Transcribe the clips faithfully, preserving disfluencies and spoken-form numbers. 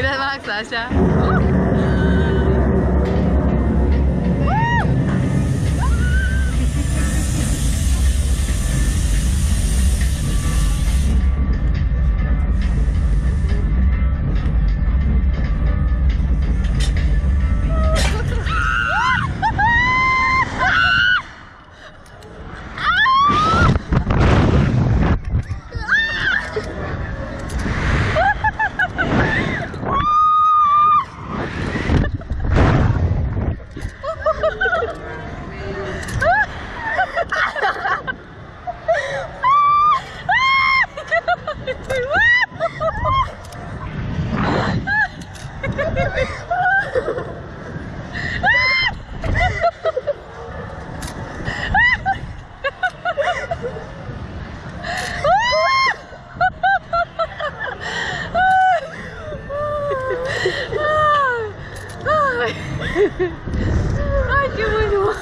Biraz baksa aşağı. Ay, qué bueno.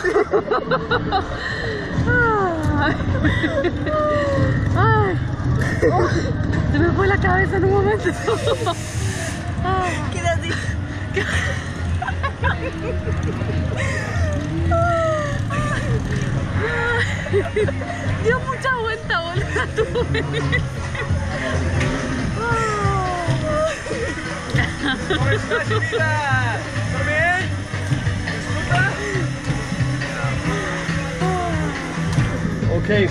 Ay. Oh, se me fue la cabeza en un momento. Quédate. Dio mucha vuelta, boludo. ¿Cómo estás, chiquita? ¿Todo bien? ¿Disfruta? Ok.